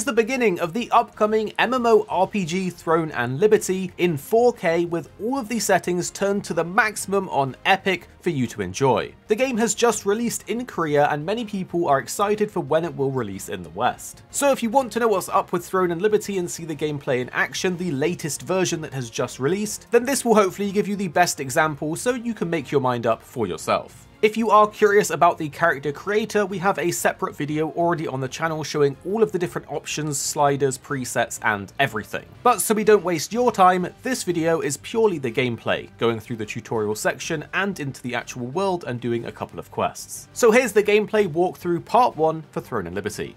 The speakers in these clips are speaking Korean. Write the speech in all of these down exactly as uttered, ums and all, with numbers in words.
is the beginning of the upcoming M M O R P G Throne and Liberty in four K with all of the settings turned to the maximum on Epic for you to enjoy. The game has just released in Korea and many people are excited for when it will release in the West. So if you want to know what's up with Throne and Liberty and see the gameplay in action, the latest version that has just released, then this will hopefully give you the best example so you can make your mind up for yourself. If you are curious about the character creator, we have a separate video already on the channel showing all of the different options, sliders, presets, and everything. But so we don't waste your time, this video is purely the gameplay, going through the tutorial section and into the actual world and doing a couple of quests. So here's the gameplay walkthrough part one for Throne and Liberty.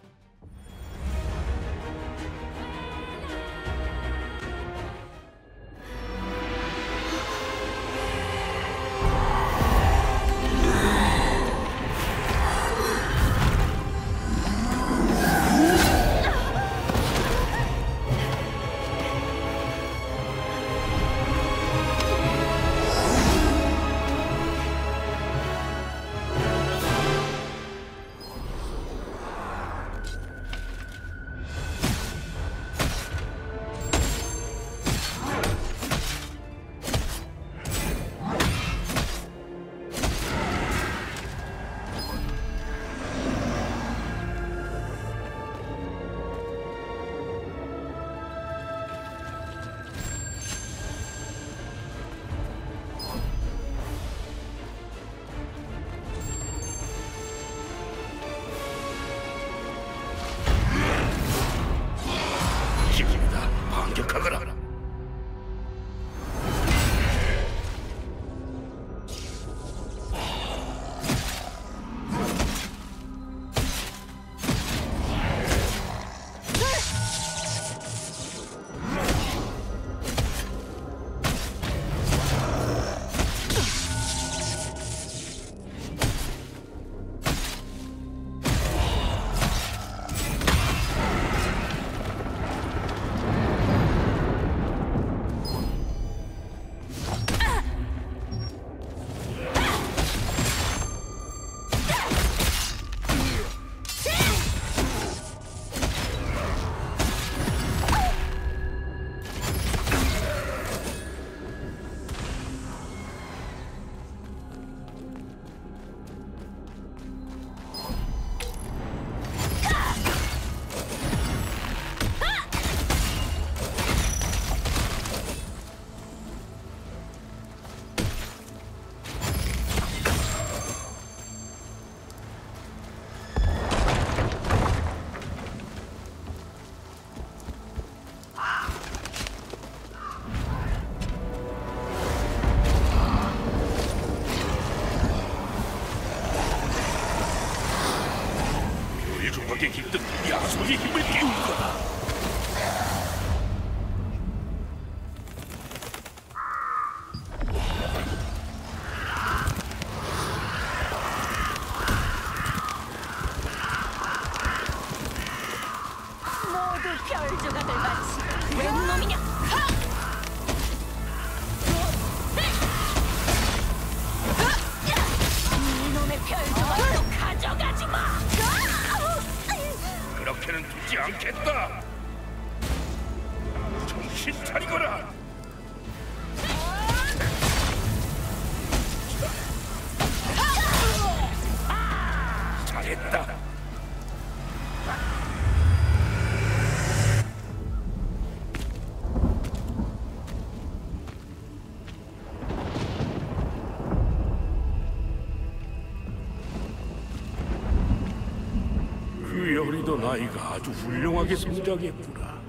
나이가 아주 훌륭하게 성장했구나.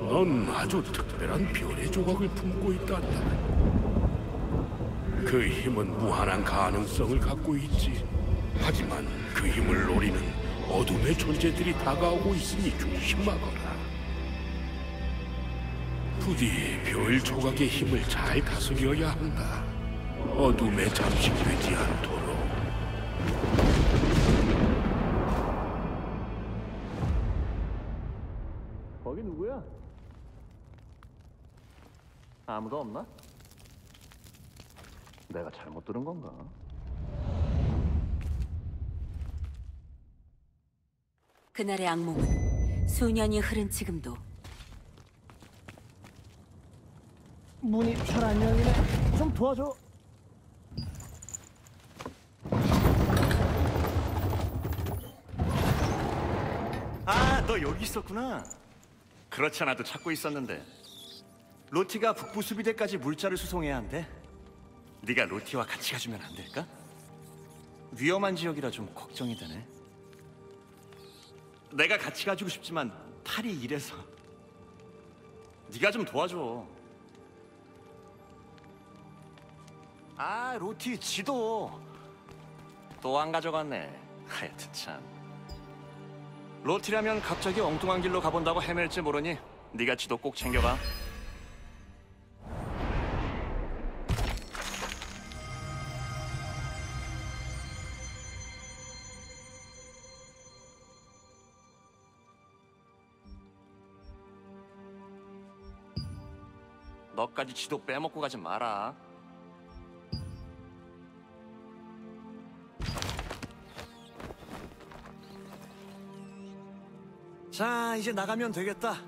넌 아주 특별한 별의 조각을 품고 있단다. 그 힘은 무한한 가능성을 갖고 있지. 하지만 그 힘을 노리는 어둠의 존재들이 다가오고 있으니 조심하거라. 부디 별 조각의 힘을 잘 다스려야 한다. 어둠에 잠식되지 않도록. 거기 누구야? 아무도 없나? 내가 잘못 들은 건가? 그날의 악몽은 수년이 흐른 지금도 문이 잘 안 열리네. 좀 도와줘. 아, 너 여기 있었구나. 그렇지 않아도 찾고 있었는데. 로티가 북부 수비대까지 물자를 수송해야 한대. 네가 로티와 같이 가주면 안 될까? 위험한 지역이라 좀 걱정이 되네. 내가 같이 가주고 싶지만 팔이 이래서. 네가 좀 도와줘. 아, 로티 지도 또 안 가져갔네. 하여튼 참. 로티라면 갑자기 엉뚱한 길로 가본다고 헤맬지 모르니 네가 지도 꼭 챙겨가. 너까지 지도 빼먹고 가지 마라. 자, 이제 나가면 되겠다.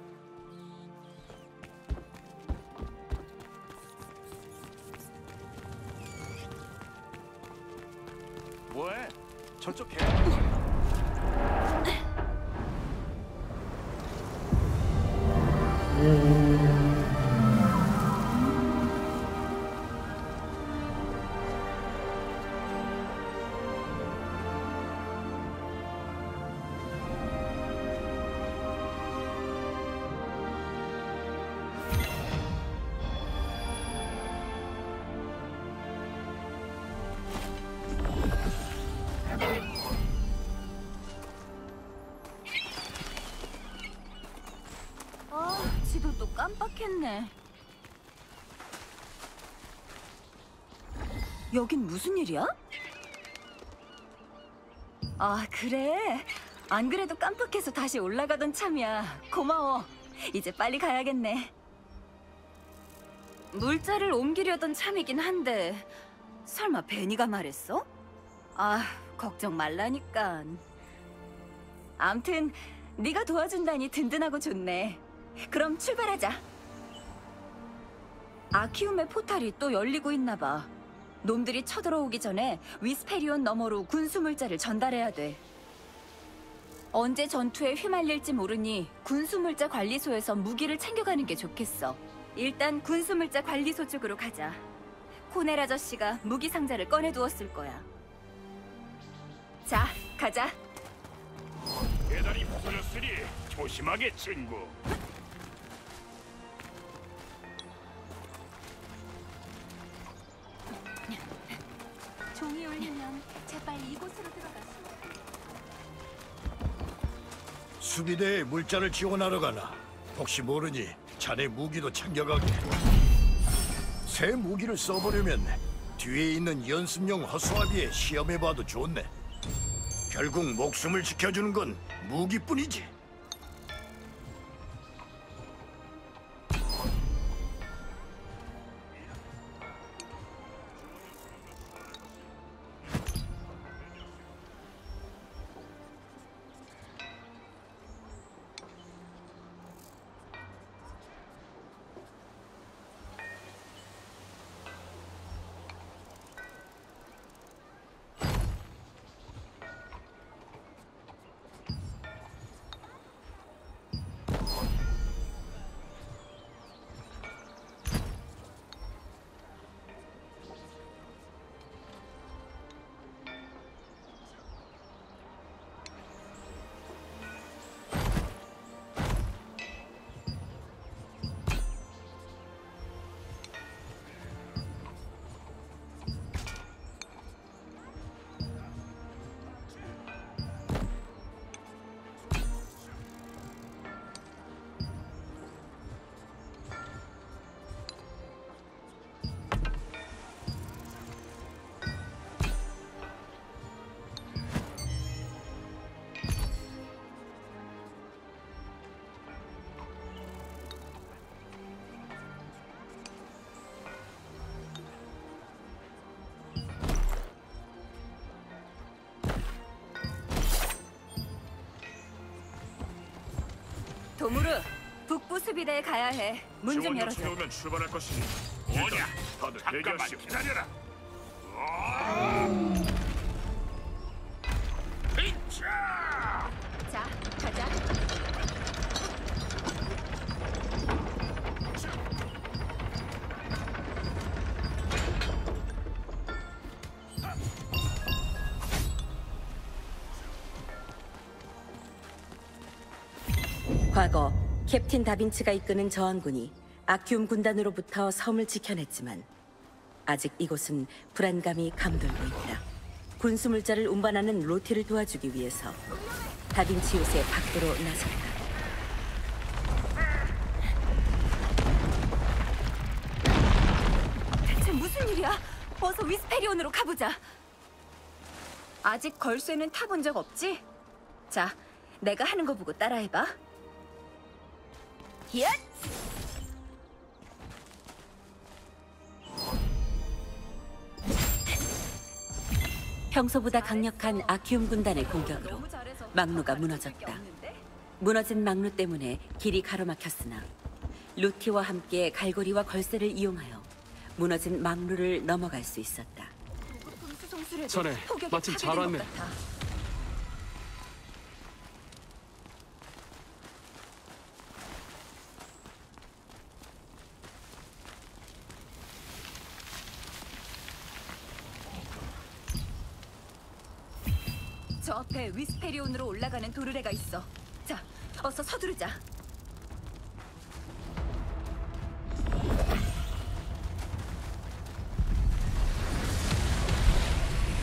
뭐해? 저쪽 개. 깜빡했네. 여긴 무슨 일이야? 아, 그래? 안 그래도 깜빡해서 다시 올라가던 참이야. 고마워. 이제 빨리 가야겠네. 물자를 옮기려던 참이긴 한데 설마 베니가 말했어? 아, 걱정 말라니까. 암튼 네가 도와준다니 든든하고 좋네. 그럼 출발하자. 아키움의 포탈이 또 열리고 있나봐. 놈들이 쳐들어오기 전에 위스페리온 너머로 군수물자를 전달해야 돼. 언제 전투에 휘말릴지 모르니 군수물자 관리소에서 무기를 챙겨가는 게 좋겠어. 일단 군수물자 관리소 쪽으로 가자. 코넬 아저씨가 무기 상자를 꺼내두었을 거야. 자, 가자. 계단이 부서졌으니 조심하게, 친구. 종이 울리면 재빨리 이곳으로 들어가시오. 수비대에 물자를 지원하러 가나? 혹시 모르니 자네 무기도 챙겨가게. 새 무기를 써보려면 뒤에 있는 연습용 허수아비에 시험해봐도 좋네. 결국 목숨을 지켜주는 건 무기뿐이지. 도무르, 북부 수비대에 가야 해. 문 좀 열어줘. 지원도 채우면 출발할 것이니. 뭐냐? 다들 잠깐만 기다려라. 자, 가자. 과거 캡틴 다빈치가 이끄는 저항군이 아키움 군단으로부터 섬을 지켜냈지만 아직 이곳은 불안감이 감돌고 있다. 군수 물자를 운반하는 로티를 도와주기 위해서 다빈치 요새 밖으로 나섰다. 대체 무슨 일이야? 어서 위스페리온으로 가보자. 아직 걸쇠는 타본 적 없지? 자, 내가 하는 거 보고 따라해봐. 야! 평소보다 강력한 아키움 군단의 공격으로 망루가 무너졌다. 무너진 망루 때문에 길이 가로막혔으나 루티와 함께 갈고리와 걸쇠를 이용하여 무너진 망루를 넘어갈 수 있었다. 전에 마침 잘 왔네. 저 앞에 위스페리온으로 올라가는 도르래가 있어. 자, 어서 서두르자.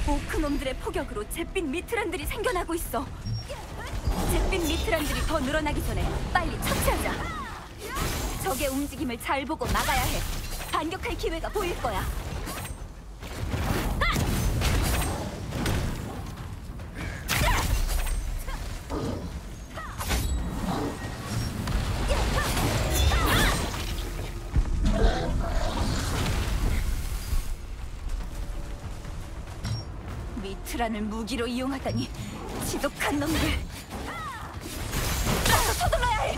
오크놈들의 포격으로 잿빛 미트란들이 생겨나고 있어. 잿빛 미트란들이 더 늘어나기 전에 빨리 처치하자. 적의 움직임을 잘 보고 막아야 해. 반격할 기회가 보일 거야. 미트란을 무기로 이용하다니, 지독한 놈들. 가서 서둘러야 해.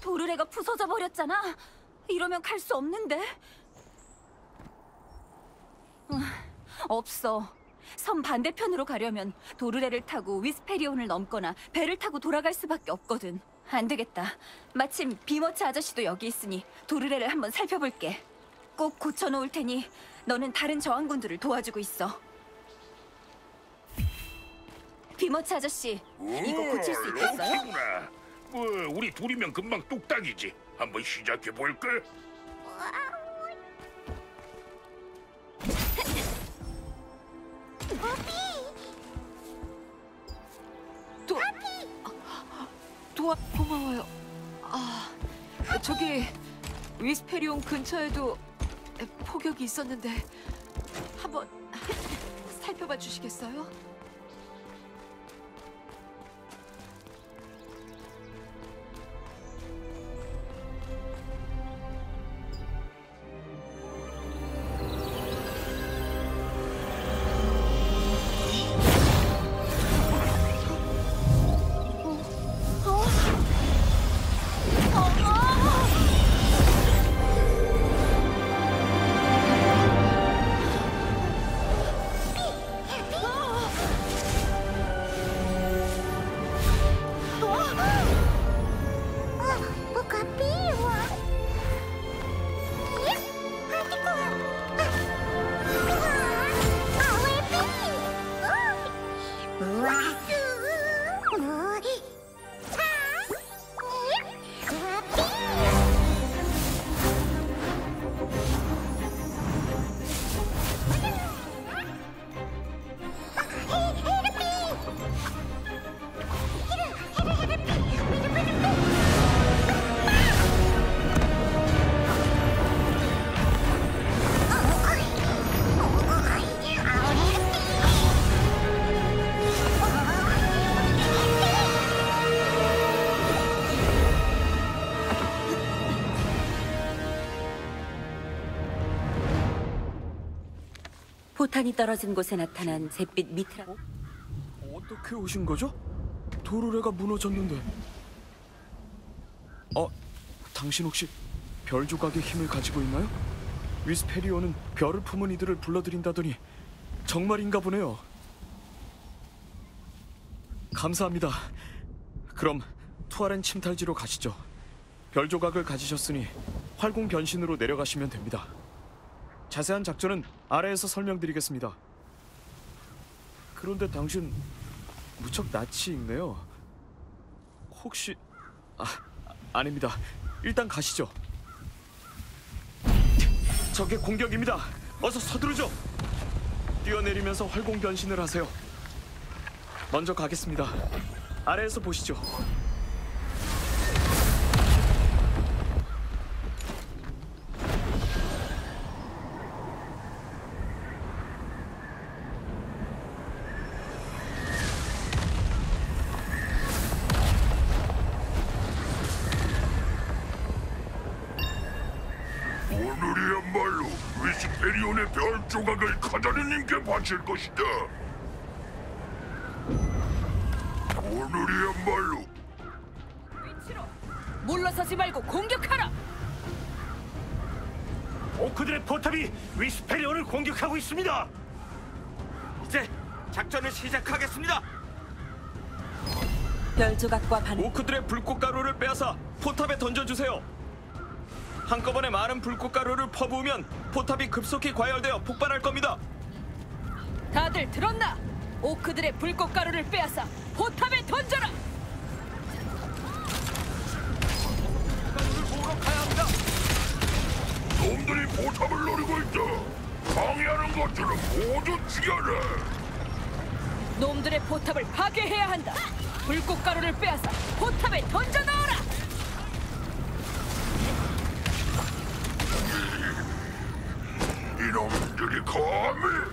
도르래가 부서져 버렸잖아. 이러면 갈 수 없는데. 없어. 섬 반대편으로 가려면 도르래를 타고 위스페리온을 넘거나 배를 타고 돌아갈 수밖에 없거든. 안 되겠다. 마침 비머츠 아저씨도 여기 있으니 도르래를 한번 살펴볼게. 꼭 고쳐놓을 테니 너는 다른 저항군들을 도와주고 있어. 비머츠 아저씨, 이거 고칠 수 있겠어요? 뭐, 우리 둘이면 금방 뚝딱이지. 한번 시작해볼까? 도... 도와... 고마워요. 아... 저기... 위스페리온 근처에도 폭격이 있었는데 한번 살펴봐 주시겠어요? 포탄이 떨어진 곳에 나타난 잿빛 미트라. 어? 어떻게 오신 거죠? 도르래가 무너졌는데. 아, 당신 혹시 별 조각의 힘을 가지고 있나요? 위스페리온은 별을 품은 이들을 불러들인다더니 정말인가 보네요. 감사합니다. 그럼 투아렌 침탈지로 가시죠. 별 조각을 가지셨으니 활공 변신으로 내려가시면 됩니다. 자세한 작전은 아래에서 설명드리겠습니다. 그런데 당신 무척 낯이 익네요. 혹시... 아, 아닙니다. 일단 가시죠. 적의 공격입니다. 어서 서두르죠. 뛰어내리면서 활공 변신을 하세요. 먼저 가겠습니다. 아래에서 보시죠. 오늘이야말로 위스페리온의 별 조각을 카자르님께 바칠 것이다. 오늘이야말로 위치로 물러서지 말고 공격하라. 오크들의 포탑이 위스페리온을 공격하고 있습니다. 이제 작전을 시작하겠습니다. 별 조각과 반 오크들의 불꽃가루를 빼앗아 포탑에 던져주세요. 한꺼번에 많은 불꽃가루를 퍼부으면 포탑이 급속히 과열되어 폭발할 겁니다. 다들 들었나? 오크들의 불꽃가루를 빼앗아 포탑에 던져라! 가루를 모으러 가야 합니다! 놈들이 포탑을 노리고 있다! 방해하는 것들은 모두 죽여라! 놈들의 포탑을 파괴해야 한다! 불꽃가루를 빼앗아 포탑에 던져 넣어라! 이놈들이 감히!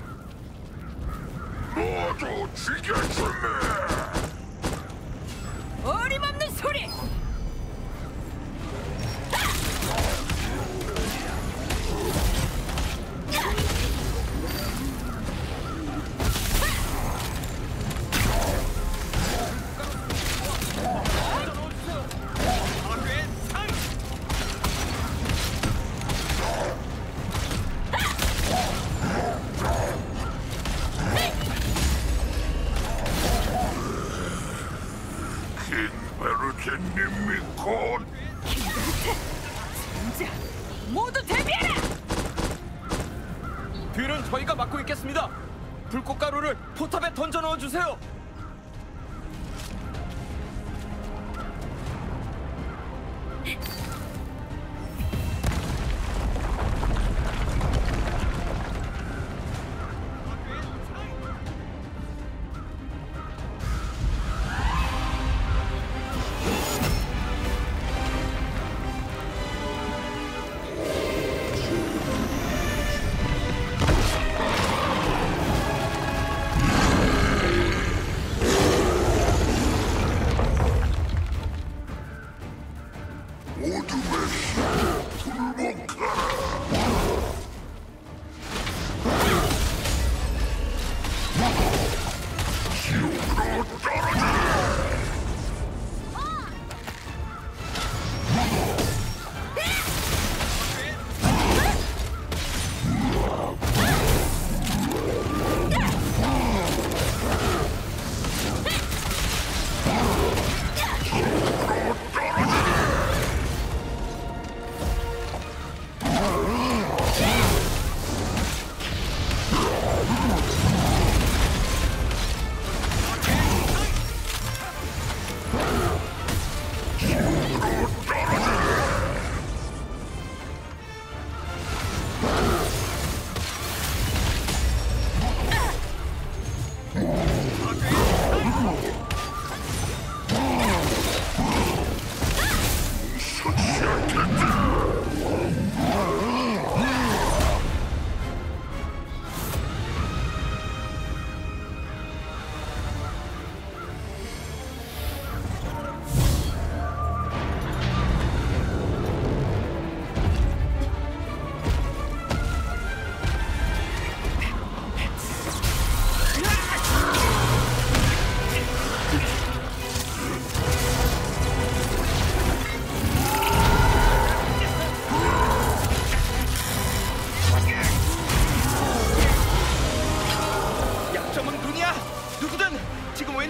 모두 죽였으면! 어림없는 소리! 주세요.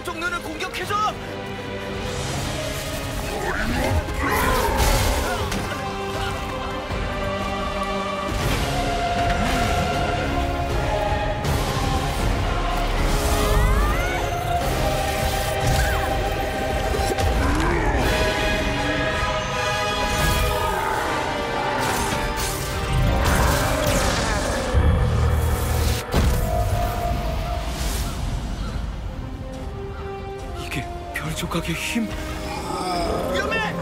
왼쪽 눈을 공격해줘! 조각의 힘... 위험해!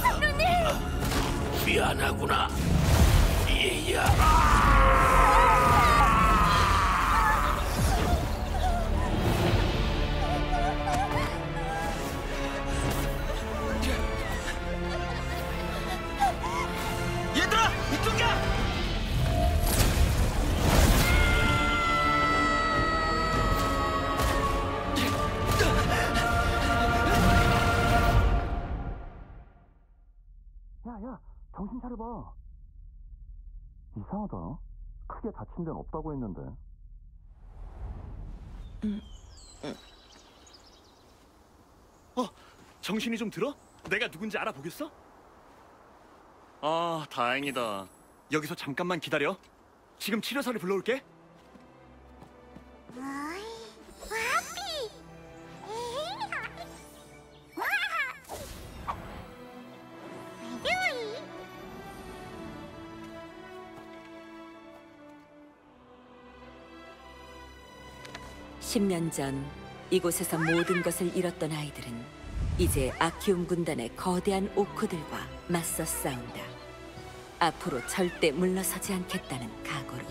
선루님! 미안하구나. 얘야. 정신 차려봐. 이상하다. 크게 다친 데는 없다고 했는데. 음, 음. 어? 정신이 좀 들어? 내가 누군지 알아보겠어? 아, 다행이다. 여기서 잠깐만 기다려. 지금 치료사를 불러올게. 십 년 전 이곳에서 모든 것을 잃었던 아이들은 이제 아키움 군단의 거대한 오크들과 맞서 싸운다. 앞으로 절대 물러서지 않겠다는 각오로.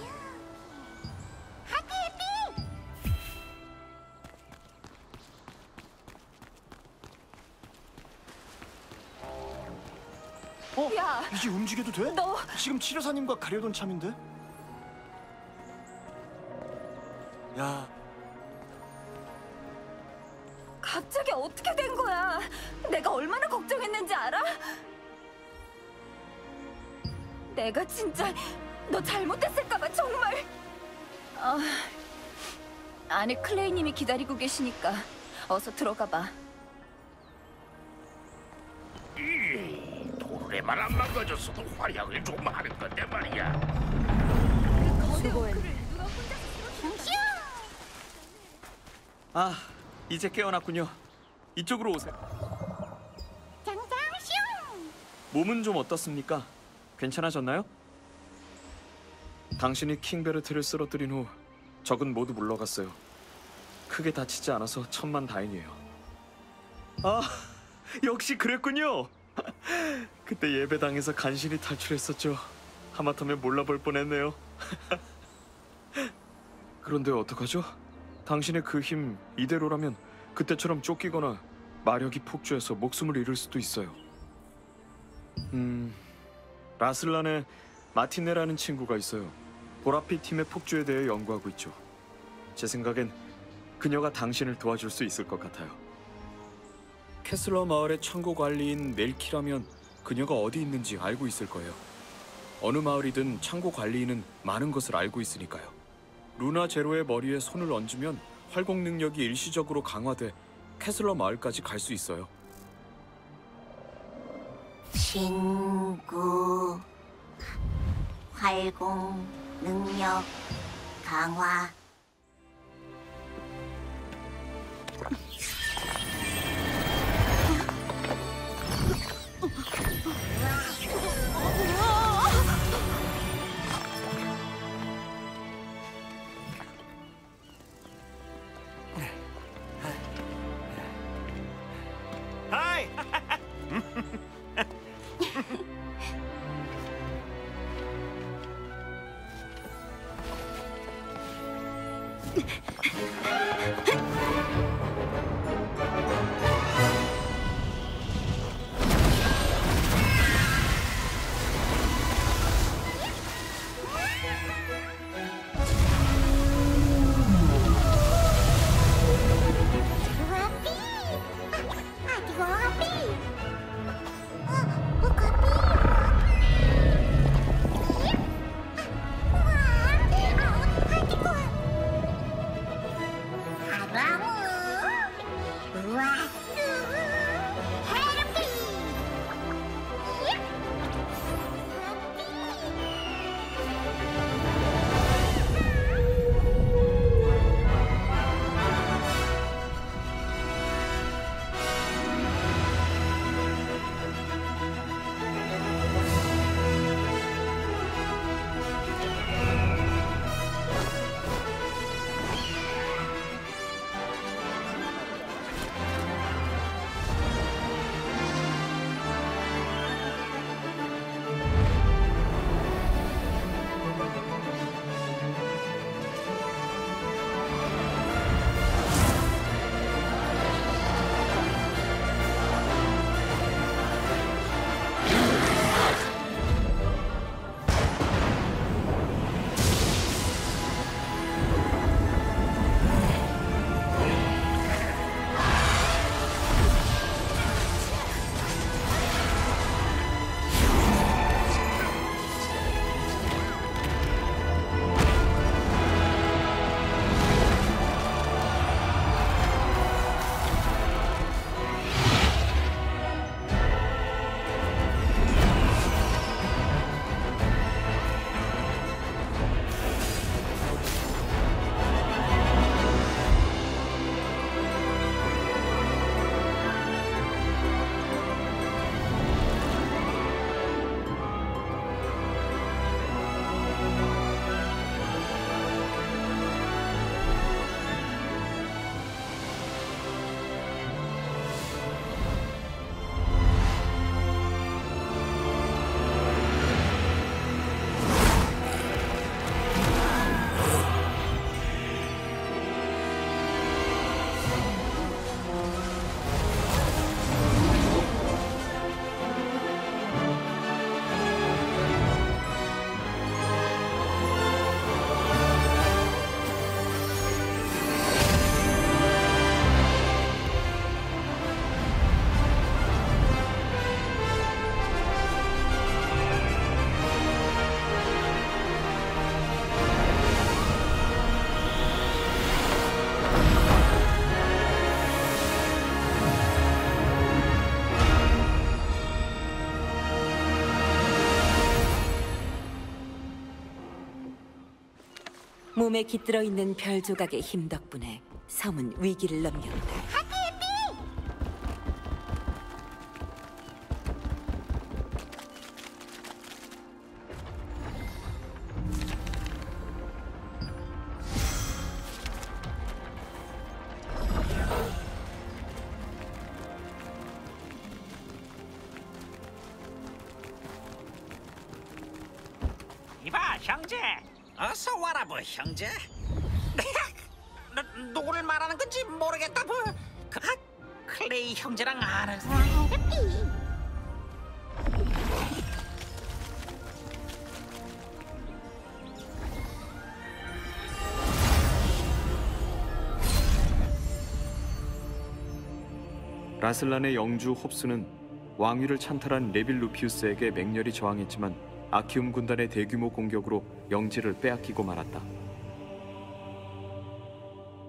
어? 야, 이제 움직여도 돼? 너 지금 치료사님과 가려던 참인데? 야. 갑자기 어떻게 된 거야? 내가 얼마나 걱정했는지 알아? 내가 진짜 너 잘못했을까봐 정말... 아... 안에 클레이님이 기다리고 계시니까 어서 들어가봐. 이... 돌에만 안 망가졌어도 활약을 좀 하는 건데 말이야. 수고해. 아... 이제 깨어났군요. 이쪽으로 오세요. 몸은 좀 어떻습니까? 괜찮아졌나요? 당신이 킹베르트를 쓰러뜨린 후 적은 모두 물러갔어요. 크게 다치지 않아서 천만 다행이에요. 아, 역시 그랬군요. 그때 예배당에서 간신히 탈출했었죠. 하마터면 몰라볼 뻔했네요. 그런데 어떡하죠? 당신의 그 힘 이대로라면 그때처럼 쫓기거나 마력이 폭주해서 목숨을 잃을 수도 있어요. 음... 라슬란에 마티네라는 친구가 있어요. 보라빛 팀의 폭주에 대해 연구하고 있죠. 제 생각엔 그녀가 당신을 도와줄 수 있을 것 같아요. 캐슬러 마을의 창고 관리인 넬키라면 그녀가 어디 있는지 알고 있을 거예요. 어느 마을이든 창고 관리인은 많은 것을 알고 있으니까요. 루나 제로의 머리에 손을 얹으면 활공 능력이 일시적으로 강화돼 캐슬러 마을까지 갈 수 있어요. 친구... 활공 능력 강화... 몸에 깃들어 있는 별 조각의 힘 덕분에 섬은 위기를 넘겼다. 이봐, 형제! 어서 와라, 보 형제! 누구를 말하는 건지 모르겠다, 보! 그, 클레이 형제랑 아는 사이. 라슬란의 영주 홉스는 왕위를 찬탈한 레빌 루피우스에게 맹렬히 저항했지만 아키움 군단의 대규모 공격으로 영지를 빼앗기고 말았다.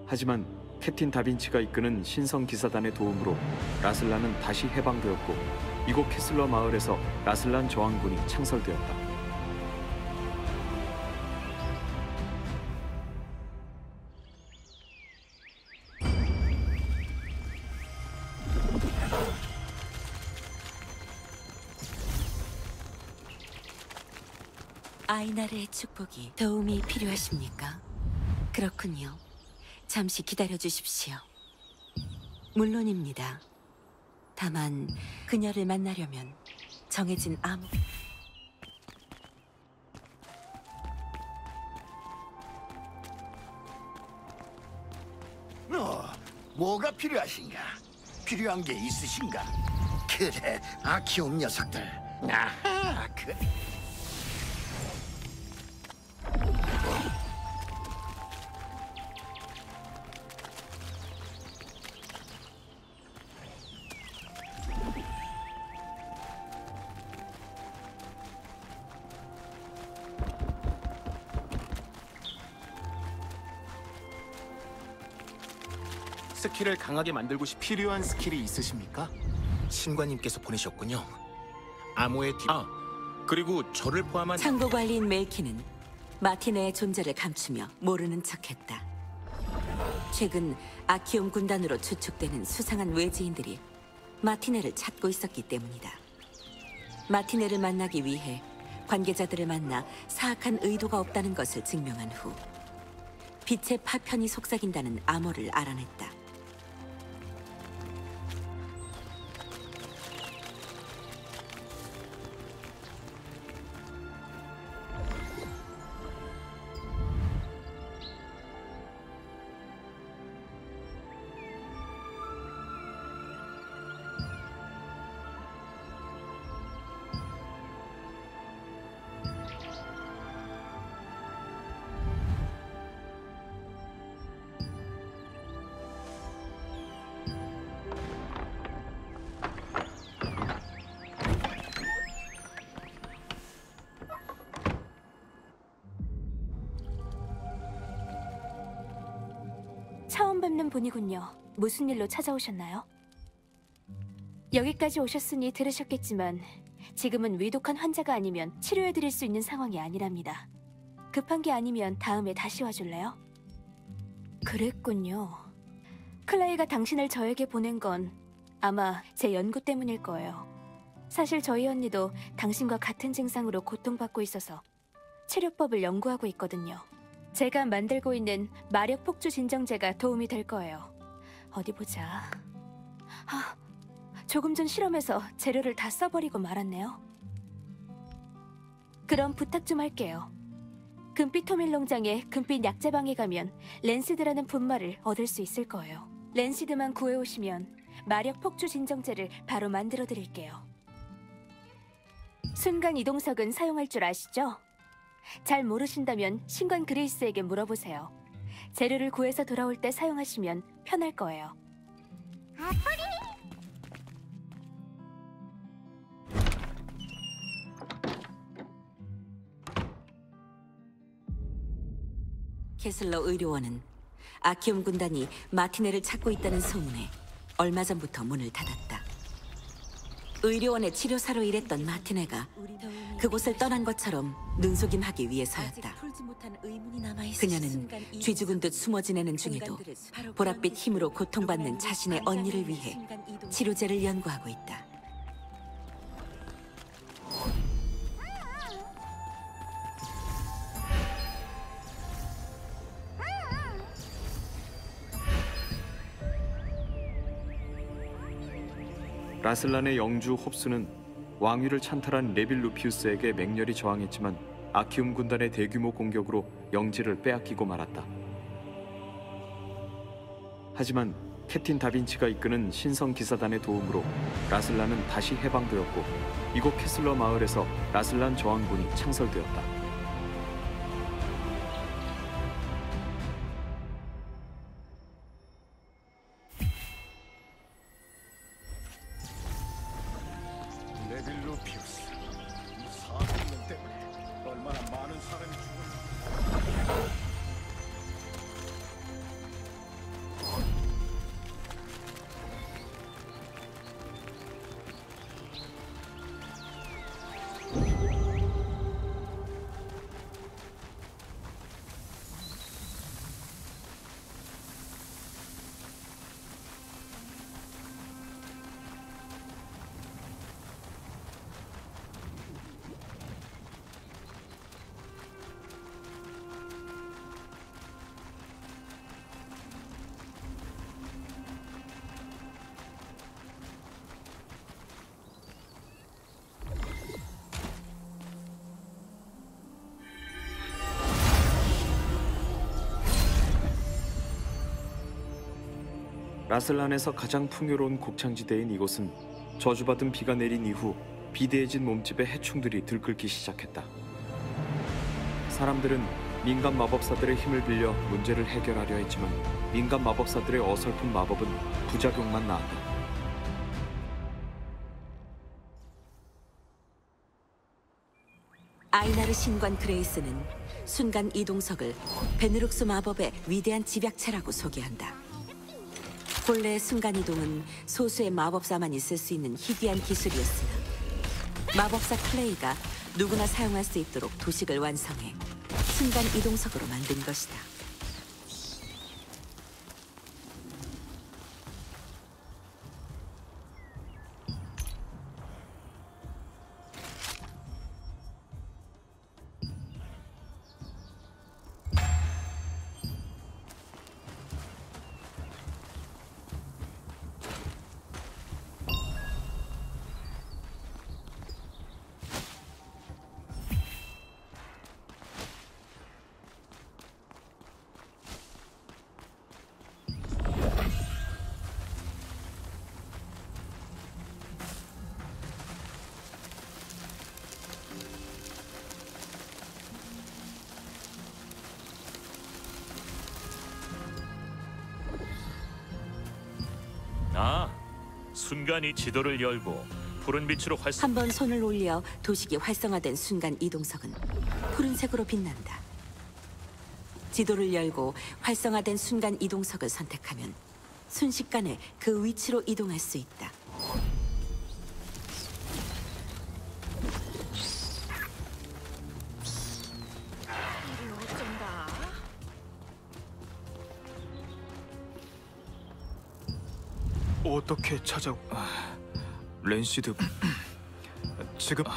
하지만 캡틴 다빈치가 이끄는 신성 기사단의 도움으로 라슬란은 다시 해방되었고 이곳 캐슬러 마을에서 라슬란 저항군이 창설되었다. 아이나르의 축복이 도움이 필요하십니까? 그렇군요. 잠시 기다려 주십시오. 물론입니다. 다만 그녀를 만나려면 정해진 아무... 어, 뭐가 필요하신가? 필요한 게 있으신가? 그래, 아키움 녀석들. 아하, 그래. 스킬을 강하게 만들고 싶 필요한 스킬이 있으십니까? 신관님께서 보내셨군요. 암호의 뒤... 아, 그리고 저를 포함한... 창고관리인 멜키는 마티네의 존재를 감추며 모르는 척했다. 최근 아키움 군단으로 추측되는 수상한 외지인들이 마티네를 찾고 있었기 때문이다. 마티네를 만나기 위해 관계자들을 만나 사악한 의도가 없다는 것을 증명한 후 빛의 파편이 속삭인다는 암호를 알아냈다. 처음 뵙는 분이군요. 무슨 일로 찾아오셨나요? 여기까지 오셨으니 들으셨겠지만 지금은 위독한 환자가 아니면 치료해드릴 수 있는 상황이 아니랍니다. 급한 게 아니면 다음에 다시 와줄래요? 그랬군요. 클레이가 당신을 저에게 보낸 건 아마 제 연구 때문일 거예요. 사실 저희 언니도 당신과 같은 증상으로 고통받고 있어서 치료법을 연구하고 있거든요. 제가 만들고 있는 마력 폭주 진정제가 도움이 될 거예요. 어디 보자. 아, 조금 전 실험에서 재료를 다 써버리고 말았네요. 그럼 부탁 좀 할게요. 금빛 토밀 농장의 금빛 약재방에 가면 랜시드라는 분말을 얻을 수 있을 거예요. 랜시드만 구해오시면 마력 폭주 진정제를 바로 만들어 드릴게요. 순간 이동석은 사용할 줄 아시죠? 잘 모르신다면 신관 그레이스에게 물어보세요. 재료를 구해서 돌아올 때 사용하시면 편할 거예요. 캐슬러 의료원은 아키움 군단이 마티네를 찾고 있다는 소문에 얼마 전부터 문을 닫았다. 의료원의 치료사로 일했던 마티네가 그곳을 떠난 것처럼 눈속임하기 위해서였다. 그녀는 쥐죽은 듯 숨어 지내는 중에도 보랏빛 힘으로 고통받는 자신의 언니를 위해 치료제를 연구하고 있다. 라슬란의 영주 홉스는 왕위를 찬탈한 레빌 루피우스에게 맹렬히 저항했지만 아키움 군단의 대규모 공격으로 영지를 빼앗기고 말았다. 하지만 캡틴 다빈치가 이끄는 신성 기사단의 도움으로 라슬란은 다시 해방되었고 이곳 캐슬러 마을에서 라슬란 저항군이 창설되었다. 라슬란에서 가장 풍요로운 곡창지대인 이곳은 저주받은 비가 내린 이후 비대해진 몸집의 해충들이 들끓기 시작했다. 사람들은 민간 마법사들의 힘을 빌려 문제를 해결하려 했지만 민간 마법사들의 어설픈 마법은 부작용만 낳았다. 아이나르 신관 그레이스는 순간 이동석을 베누룩스 마법의 위대한 집약체라고 소개한다. 본래 순간이동은 소수의 마법사만 있을 수 있는 희귀한 기술이었으나 마법사 클레이가 누구나 사용할 수 있도록 도식을 완성해 순간이동석으로 만든 것이다. 아, 순간 이 지도를 열고 푸른 빛으로 활성... 한번 손을 올려 도식이 활성화된 순간 이동석은 푸른색으로 빛난다. 지도를 열고 활성화된 순간 이동석을 선택하면 순식간에 그 위치로 이동할 수 있다. 어떻게 찾아... 아, 랜시드... 지금... 아,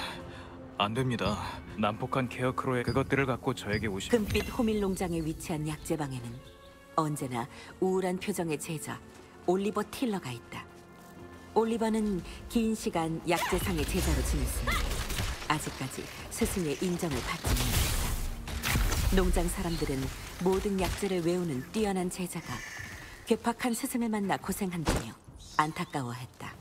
안 됩니다. 난폭한 케어크로의 그것들을 갖고 저에게 오시... 금빛 호밀농장에 위치한 약재방에는 언제나 우울한 표정의 제자 올리버 틸러가 있다. 올리버는 긴 시간 약재상의 제자로 지냈으나 아직까지 스승의 인정을 받지 못했다. 농장 사람들은 모든 약재를 외우는 뛰어난 제자가 괴팍한 스승을 만나 고생한다며 안타까워했다.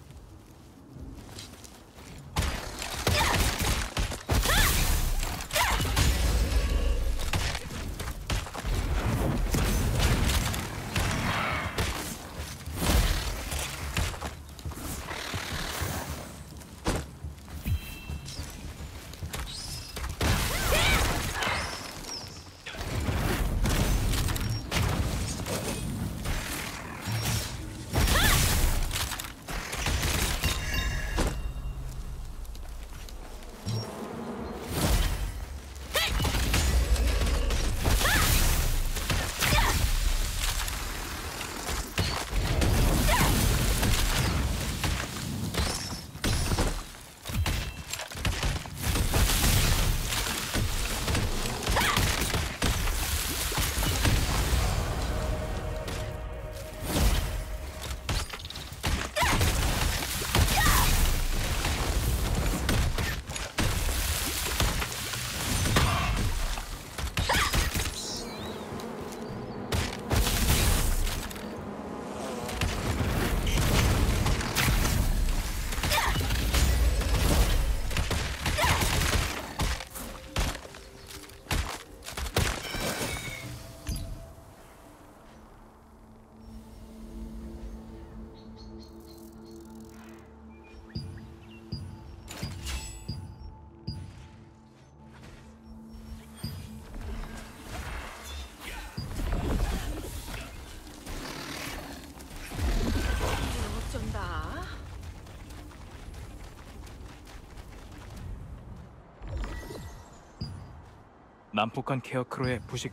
난폭한 케어크로의 부식.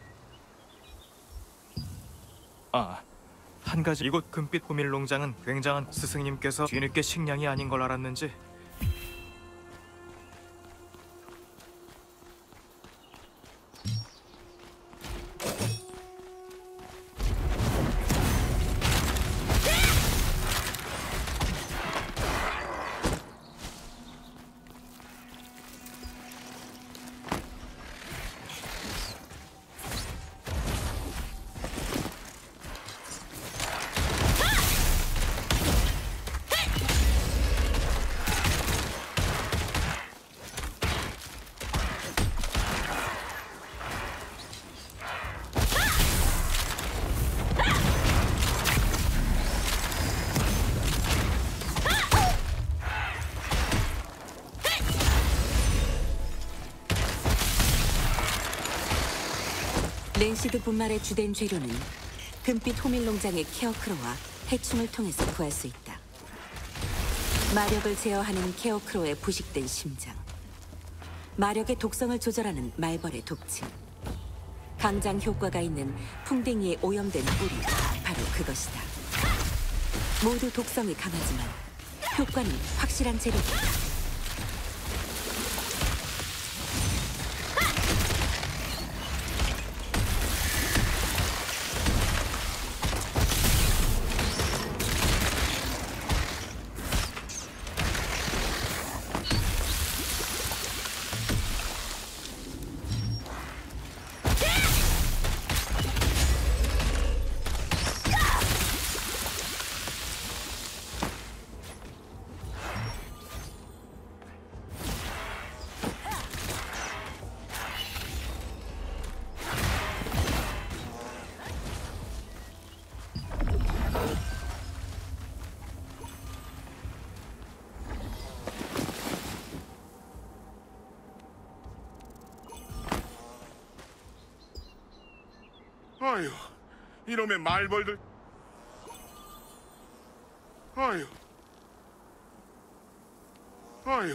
아, 한 가지. 이곳 금빛 호밀농장은 굉장한 스승님께서 뒤늦게 식량이 아닌 걸 알았는지. 렌시드 분말의 주된 재료는 금빛 호밀농장의 케어크로와 해충을 통해서 구할 수 있다. 마력을 제어하는 케어크로의 부식된 심장, 마력의 독성을 조절하는 말벌의 독침, 강장 효과가 있는 풍뎅이의 오염된 뿌리, 바로 그것이다. 모두 독성이 강하지만 효과는 확실한 재료이다. 아유, 이놈의 말벌들. 아유, 아유,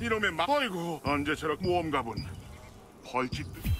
이놈의 말. 아이고, 언제처럼 모험가분 벌집들.